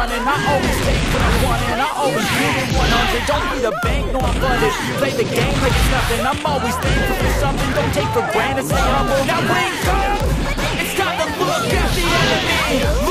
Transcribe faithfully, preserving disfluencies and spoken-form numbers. running. I always take what I want and I always give it one hundred. Don't need a bank, no I'm flooded. Play the game like it's nothing. I'm always thankful for something. Don't take for granted, stay humble. Now wake up, it's time to look at the enemy.